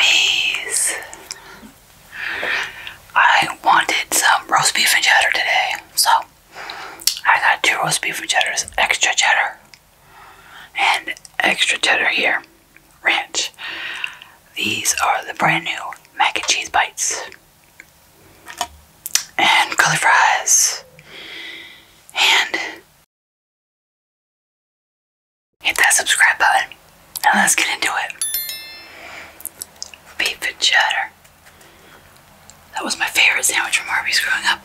Arby's. I wanted some roast beef and cheddar today, so I got 2 roast beef and cheddars, extra cheddar and extra cheddar here, ranch. These are the brand new mac and cheese bites and curly fries, and hit that subscribe button and let's get into it. Beef and cheddar. That was my favorite sandwich from Arby's growing up.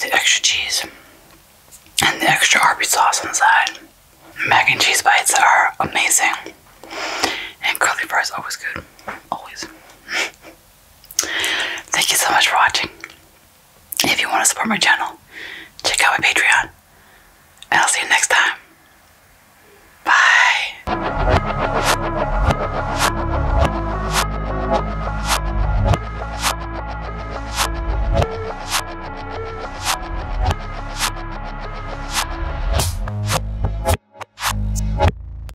got the extra cheese and the extra Arby's sauce on the side. Mac and cheese bites are amazing. And curly fries, always good. Always. Thank you so much for watching. If you want to support my channel, check out my Patreon. And I'll see you next time.